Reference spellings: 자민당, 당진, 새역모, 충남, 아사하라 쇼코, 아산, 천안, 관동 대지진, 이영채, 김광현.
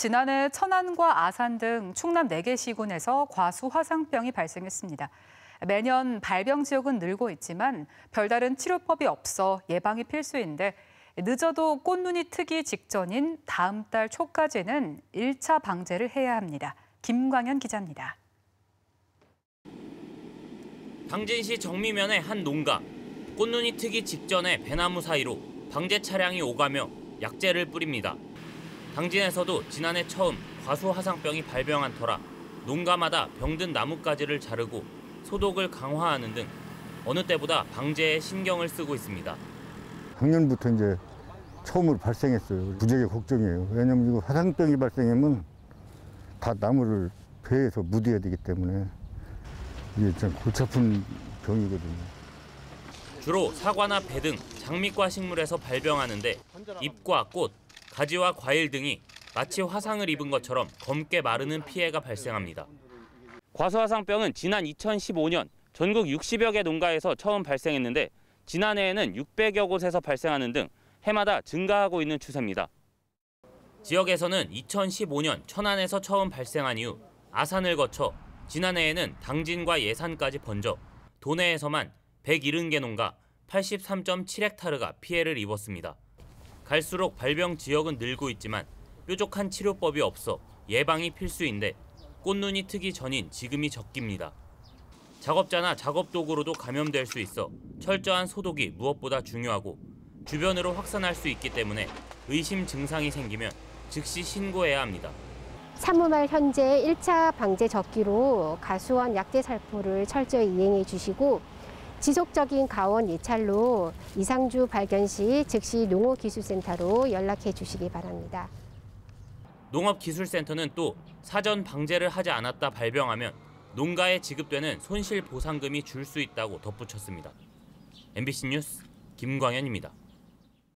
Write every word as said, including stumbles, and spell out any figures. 지난해 천안과 아산 등 충남 네 개 시군에서 과수 화상병이 발생했습니다. 매년 발병 지역은 늘고 있지만 별다른 치료법이 없어 예방이 필수인데 늦어도 꽃눈이 트기 직전인 다음 달 초까지는 일 차 방제를 해야 합니다. 김광현 기자입니다. 당진시 정미면의 한 농가. 꽃눈이 트기 직전에 배나무 사이로 방제 차량이 오가며 약재를 뿌립니다. 당진에서도 지난해 처음 과수 화상병이 발병한 터라 농가마다 병든 나뭇가지를 자르고 소독을 강화하는 등 어느 때보다 방제에 신경을 쓰고 있습니다. 작년부터 이제 처음으로 발생했어요. 무지하게 걱정이에요. 왜냐하면 이거 화상병이 발생하면 다 나무를 배에서 무디해야 되기 때문에 이게 참 골치 아픈 병이거든요. 주로 사과나 배 등 장미과 식물에서 발병하는데 잎과 꽃, 가지와 과일 등이 마치 화상을 입은 것처럼 검게 마르는 피해가 발생합니다. 과수화상병은 지난 이천십오 년 전국 육십여 개 농가에서 처음 발생했는데 지난해에는 육백여 곳에서 발생하는 등 해마다 증가하고 있는 추세입니다. 지역에서는 이천십오 년 천안에서 처음 발생한 이후 아산을 거쳐 지난해에는 당진과 예산까지 번져 도내에서만 백칠십 개 농가 팔십삼 점 칠 헥타르가 피해를 입었습니다. 갈수록 발병 지역은 늘고 있지만 뾰족한 치료법이 없어 예방이 필수인데 꽃눈이 트기 전인 지금이 적깁니다. 작업자나 작업도구로도 감염될 수 있어 철저한 소독이 무엇보다 중요하고 주변으로 확산할 수 있기 때문에 의심 증상이 생기면 즉시 신고해야 합니다. 삼월 말 현재 일 차 방제 적기로 가수원 약제 살포를 철저히 이행해 주시고 지속적인 가원 예찰로 이상주 발견 시 즉시 농업기술센터로 연락해 주시기 바랍니다. 농업기술센터는 또 사전 방제를 하지 않았다 발병하면 농가에 지급되는 손실보상금이 줄 수 있다고 덧붙였습니다. 엠비씨 뉴스 김광현입니다.